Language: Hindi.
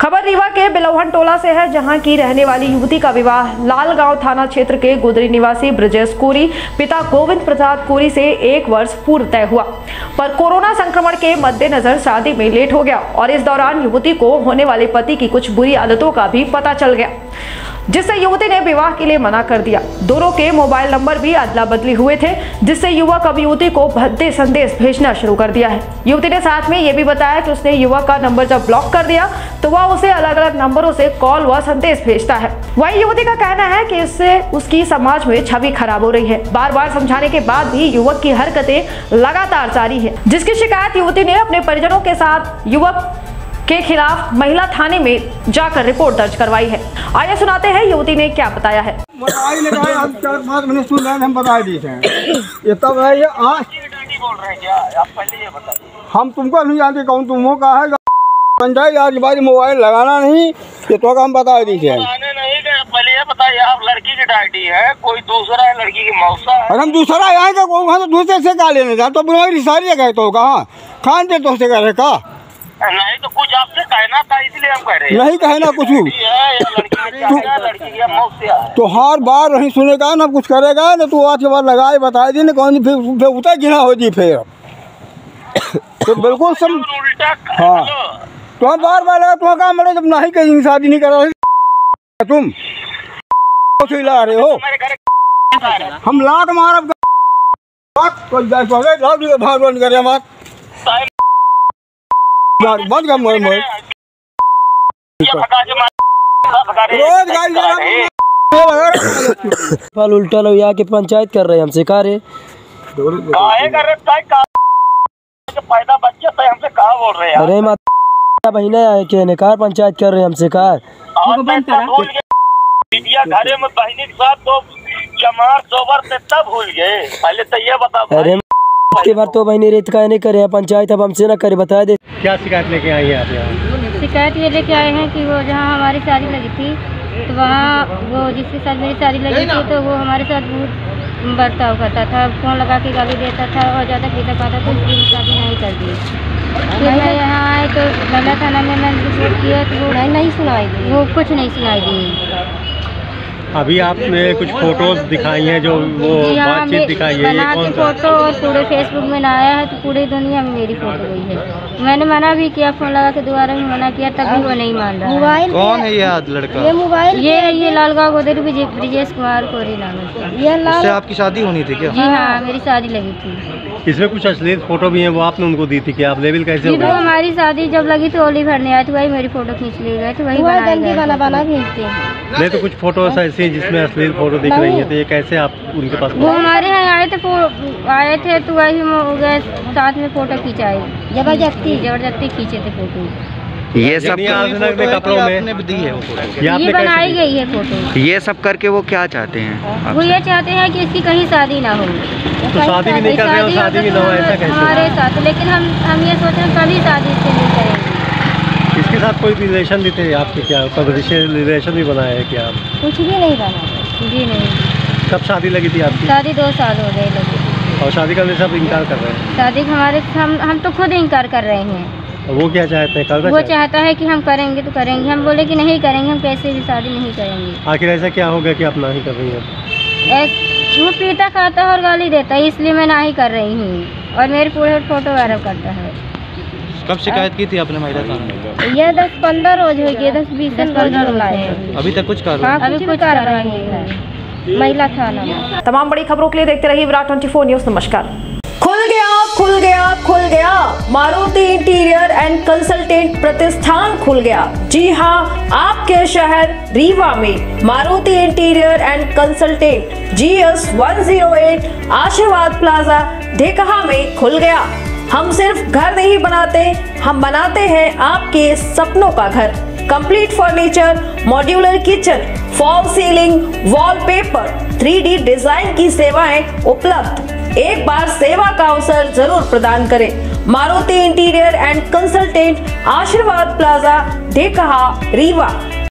खबर रीवा के बिलौहन टोला से है, जहां की रहने वाली युवती का विवाह लालगांव थाना क्षेत्र के गुदरी निवासी ब्रजेश कूरी पिता गोविंद प्रसाद कुरी से 1 वर्ष पूर्व तय हुआ, पर कोरोना संक्रमण के मद्देनजर शादी में लेट हो गया और इस दौरान युवती को होने वाले पति की कुछ बुरी आदतों का भी पता चल गया, जिससे युवती ने विवाह के लिए मना कर दिया। दोनों के मोबाइल नंबर भी अदला बदली हुए थे, जिससे युवक अब युवती को भद्दे संदेश भेजना शुरू कर दिया है। युवती ने साथ में ये भी बताया कि उसने युवक का नंबर जब ब्लॉक कर दिया तो वह उसे अलग अलग नंबरों से कॉल व संदेश भेजता है। वही युवती का कहना है कि इससे उसकी समाज में छवि खराब हो रही है। बार बार समझाने के बाद भी युवक की हरकतें लगातार जारी है, जिसकी शिकायत युवती ने अपने परिजनों के साथ युवक के खिलाफ महिला थाने में जाकर रिपोर्ट दर्ज करवाई है। आइए सुनाते हैं युवती ने क्या बताया है। हम 4-5 मिनट सुन हम बता दिए थे ये तब है ये आज बोल रहे हैं क्या आप पहले ये बता हम तुमको नहीं जानते कौन तुम हो का है पंचायत आज बारी मोबाइल लगाना नहीं ये तो हम बता दिए थे पहले ये बताइए आप लड़की की डाडी है कोई दूसरा है लड़की की मौसा है और हम दूसरा आएगा तो दूसरे से का लेने जाए तो बुराई सारी कहते तो कहाँ खान पे तो से कह का नहीं तो कुछ आपसे कहना था इसलिए हम कह रहे हैं नहीं कहना कुछ लड़की तो हर बार नहीं सुनेगा ना कुछ करेगा ना तू आज के बाद लगाए बता दी ना कौन फिर उतर गिना हो जी फिर तो बिल्कुल सब उल्टा हाँ तो हम बार बार लगा तुम्हारा काम मरे जब नहीं कहीं शादी नहीं करा तुम ला रहे हो हम लाख मारा भाग करे हमारा बहुत कम रोज गाड़ी उल्टा लोग यहाँ के पंचायत कर रहे हैं हमसे कार्य पैदा बच्चे हमसे कहा बोल रहे हैं अरे माता महीना है कहने कार पंचायत कर रहे हैं हमसे कार घरे में बहनी के साथ तो जमार सोबर से तब भूल गए पहले तो ये बताओ इसके बार तो महीने रेत का नहीं करे पंचायत अब हमसे ना करे बता दे क्या शिकायत लेके आई है आप यहाँ शिकायत ये लेके आए हैं कि वो जहाँ हमारी शादी लगी थी तो वहाँ वो जिसके साथ मेरी शादी लगी थी तो वो हमारे साथ बहुत बर्ताव करता था फोन लगा के गाली देता था और ज़्यादा पीता पाता था इसलिए शादी नहीं कर दी फिर मैं यहाँ आए तो गला थाना में मैंने रिपोर्ट किया तो वो नहीं सुनाई दी वो कुछ नहीं सुनाई दी। अभी आपने कुछ फोटोज दिखाई हैं जो वो बातचीत दिखाई है ये कौन सा फोटो और पूरे फेसबुक में ना आया है तो पूरी दुनिया में मेरी फोटो गई है। मैंने मना भी किया फोन लगा के दोबारा भी मना किया तब भी वो नहीं मान रहा। मोबाइल कौन है ये लड़का ये मोबाइल ये लालगांव गोदरी ब्रजेश कुमार कोरी नाम है। आपकी शादी होनी थी क्या? जी हाँ मेरी शादी लगी थी। इसमें कुछ अश्लील फोटो भी है वो आपने उनको दी थी क्या? आप लेवल कैसे हमारी शादी जब लगी तो होली भरने आए थे वही मेरी फोटो खींच ली गए थे वही वाला वाला खींचते हैं नहीं तो कुछ फोटो ऐसे जिसमें अश्लील फोटो दिख रही है तो ये कैसे आप उनके पास? वो हमारे यहाँ आए थे तो वही साथ में फोटो खींचाए जबरदस्ती खींचे थे फोटो ये सब ये बनाई गई है फोटो ये सब करके वो क्या चाहते हैं? वो ये चाहते हैं कि इसकी कहीं शादी ना हो तो शादी भी नहीं कर रहे हो शादी भी ना हो ऐसा कैसे हमारे साथ लेकिन हम ये सोच रहे हैं कभी शादी से नहीं करेंगे। इसके साथ कोई रिलेशन भी थे आपके क्या कब रिलेशन भी बनाया है क्या? कुछ भी नहीं बना जी नहीं। कब शादी लगी थी आपकी? शादी 2 साल हो गए लगी और शादी करने से आप इनकार कर रहे हैं? शादी हमारे हम तो खुद इनकार कर रहे हैं। वो क्या चाहते हैं करना? वो चाहता है कि हम करेंगे तो करेंगे हम बोले कि नहीं करेंगे हम कैसे भी शादी नहीं करेंगे। आखिर ऐसा क्या होगा कि आप ना ही कर रही है? वो पीता खाता है और गाली देता है इसलिए मैं ना ही कर रही हूँ और मेरे पूरे फोटो वायरल करता है। कब शिकायत की थी आपने महिला थाने? यह 10-15 रोज हो गए 10-20 लाए अभी तक कुछ कार्रवाई नहीं है महिला थाना में। तमाम बड़ी खबरों के लिए देखते रहिए विराट 24 न्यूज। नमस्कार। खुल गया मारुति इंटीरियर एंड कंसल्टेंट प्रतिष्ठान खुल गया। जी हाँ आपके शहर रीवा में Maruti interior and consultant GS 108 आशीर्वाद प्लाजा ढेकहा में खुल गया। हम सिर्फ घर नहीं बनाते हम बनाते हैं आपके सपनों का घर। Complete furniture modular kitchen fall ceiling wallpaper 3D design की सेवाएं उपलब्ध। एक बार सेवा का अवसर जरूर प्रदान करें। Maruti interior and consultant Ashirwad plaza Dhekaha Rewa.